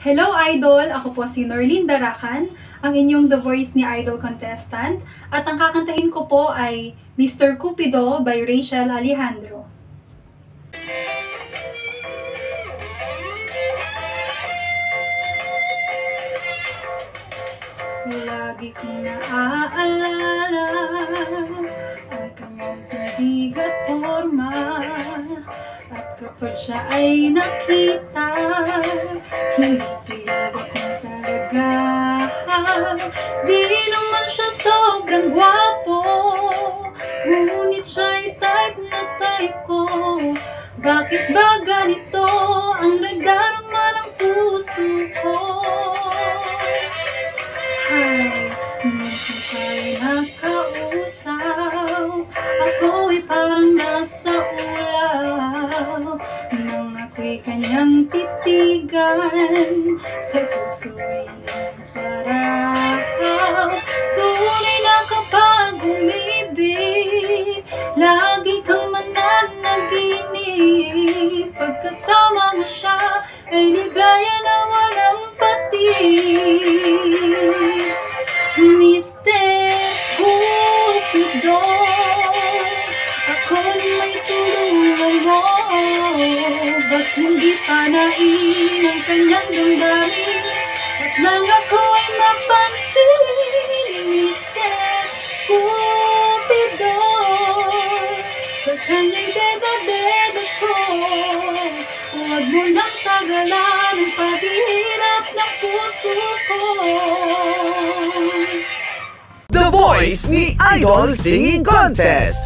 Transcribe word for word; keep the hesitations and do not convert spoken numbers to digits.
Hello Idol! Ako po si Norlyn Daracan, ang inyong The Voice ni Idol contestant, at ang kakantahin ko po ay Mister Cupido by Rachel Alejandro. Lagi kong naaalala ang kanyang kadigat porma, at kapag siya ay nakita, hindi tiyak akong talaga. Di naman siya sobrang gwapo, ngunit siya'y type na type ko. Bakit ba ganito ang nagdarama ng puso ko? Ay, minsan siya'y nakausaw, ako'y parang nasa ulaw. Nang ako'y kanyang titigan, sa puso'y nasaraw. Tunay na kapag umibig, lagi kang mananaginip. Pagkasama mo siya, ay ligaya na walang patig. Mister Cupido, ako'y may tulungan mo. Ba't hindi panain ang kanyang damdamin at nang ako'y mapansin? Mister Cupido, sa kanya'y deda-deda ko. Huwag mo nang tagalan ang paghihirap ng puso ko. The Voice ni Idol Singing Contest.